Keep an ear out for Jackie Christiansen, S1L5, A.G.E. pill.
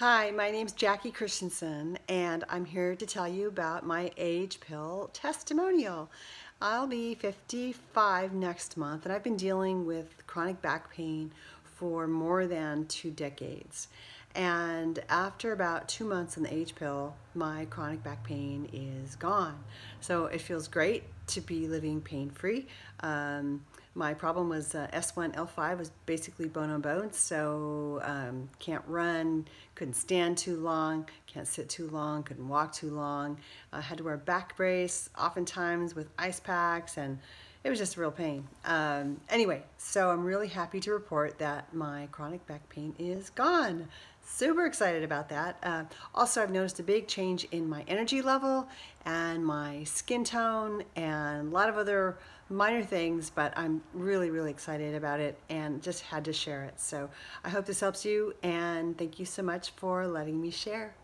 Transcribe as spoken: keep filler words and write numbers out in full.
Hi, my name's Jackie Christiansen, and I'm here to tell you about my A G E pill testimonial. I'll be fifty-five next month, and I've been dealing with chronic back pain for more than two decades. And after about two months on the A G E pill, my chronic back pain is gone. So it feels great to be living pain-free. Um, My problem was uh, S one L five was basically bone on bone, so um, can't run, couldn't stand too long, can't sit too long, couldn't walk too long. I had to wear a back brace, oftentimes with ice packs, and it was just real pain. Um, anyway, so I'm really happy to report that my chronic back pain is gone. Super excited about that. Uh, also, I've noticed a big change in my energy level and my skin tone and a lot of other minor things, but I'm really, really excited about it and just had to share it. So I hope this helps you, and thank you so much for letting me share.